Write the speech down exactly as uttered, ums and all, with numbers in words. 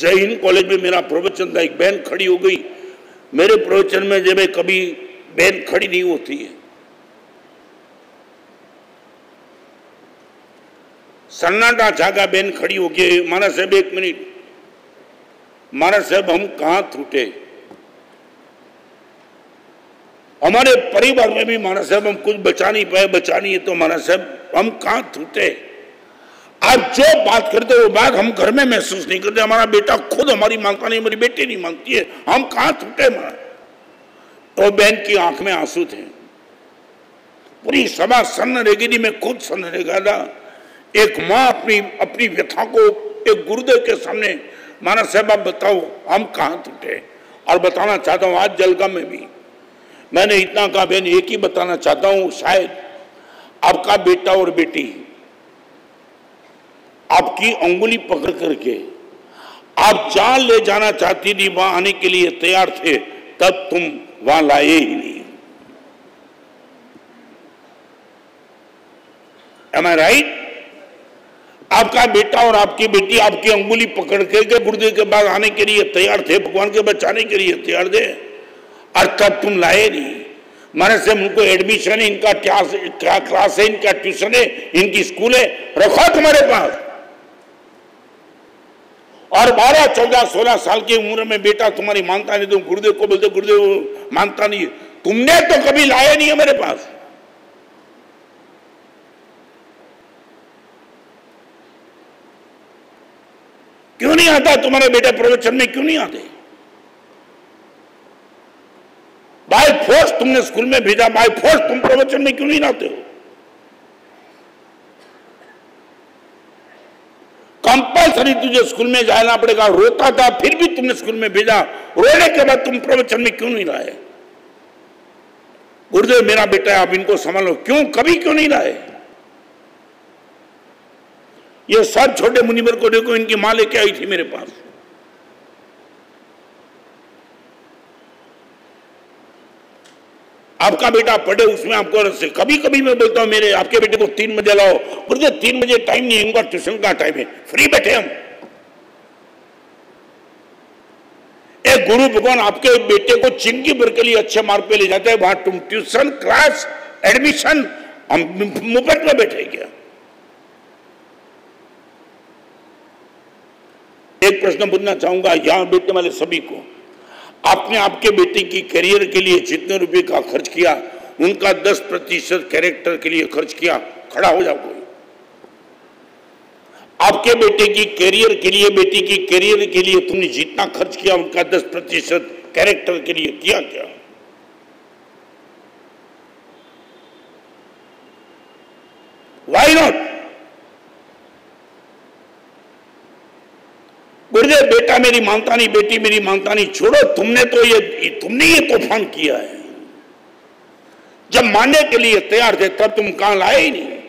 जय हिंद कॉलेज में मेरा प्रवचन था, एक बहन खड़ी हो गई मेरे प्रवचन में, जब कभी बहन खड़ी नहीं होती है। सन्नाटा छागा, बहन खड़ी हो गई, महाराज साहब एक मिनट, महाराज साहब हम कहाँ टूटे, हमारे परिवार में भी महाराज साहब हम कुछ बचा नहीं पाए, बचा नहीं है तो महाराज साहब हम कहाँ टूटे। आप जो बात करते हो वो बात हम घर में महसूस नहीं करते, हमारा बेटा खुद हमारी मांगता नहीं, मेरी बेटी नहीं मांगती है, हम कहाँ टूटे महाराज। तो बहन की आंख में आंसू थे, पूरी सभा सन्न रह गई, मैं खुद सन्न रह गया था। एक माँ अपनी अपनी व्यथा को एक गुरुदेव के सामने, महाराज साहब आप बताओ हम कहाँ टूटे। और बताना चाहता हूँ आज जलगा में भी मैंने इतना कहा, बहन एक ही बताना चाहता हूँ, शायद आपका बेटा और बेटी आपकी अंगुली पकड़ करके आप जहाँ ले जाना चाहती थी वहां आने के लिए तैयार थे, तब तुम वहां लाए ही नहीं। Am I right? आपका बेटा और आपकी बेटी आपकी अंगुली पकड़ करके गुरुदेव के पास आने के लिए तैयार थे, भगवान के बचाने के लिए तैयार थे, और तब तुम लाए नहीं। महाराज साहब उनको एडमिशन है, इनका क्या क्या क्लास है, इनका ट्यूशन है, इनकी स्कूल है, रखो तुम्हारे पास। और बारह चौदह सोलह साल की उम्र में बेटा तुम्हारी मानता नहीं, तुम गुरुदेव को बोलते गुरुदेव मानता नहीं, तुमने तो कभी लाया नहीं है मेरे पास। क्यों नहीं आता तुम्हारे बेटे प्रवचन में, क्यों नहीं आते? बाय फोर्स तुमने स्कूल में भेजा, बाय फोर्स तुम प्रवचन में क्यों नहीं आते हो? कंपलसरी तुझे स्कूल में जाना पड़ेगा, रोता था फिर भी तुमने स्कूल में भेजा, रोने के बाद तुम प्रवचन में क्यों नहीं लाए? गुरुदेव मेरा बेटा है आप इनको संभालो, क्यों कभी क्यों नहीं लाए? ये सब छोटे मुनिवर को देखो, इनकी मां लेके आई थी मेरे पास, आपका बेटा पढ़े उसमें आपको रस है। कभी कभी मैं बोलता हूँ मेरे आपके बेटे को तीन बजे लाओ, गुरुदेव तीन बजे टाइम नहीं, इनका ट्यूशन का टाइम है, फ्री बैठे हम। एक गुरु भगवान आपके बेटे को जिंदगी भर के लिए अच्छे मार्ग पे ले जाते हैं, वहां तुम ट्यूशन क्लास एडमिशन हम मुफ्त में बैठे। क्या एक प्रश्न पूछना चाहूंगा यहां बैठने वाले सभी को, आपने आपके बेटे की करियर के लिए जितने रुपए का खर्च किया उनका दस प्रतिशत कैरेक्टर के लिए खर्च किया, खड़ा हो जाओ कोई। आपके बेटे की करियर के लिए, बेटी की करियर के लिए तुमने जितना खर्च किया उनका दस प्रतिशत कैरेक्टर के लिए किया क्या? Why not? गुरुदेव बेटा मेरी मानता नहीं, बेटी मेरी मानता नहीं, छोड़ो, तुमने तो ये तुमने ये तूफान किया है, जब मानने के लिए तैयार थे तब तुम कहां लाए ही नहीं।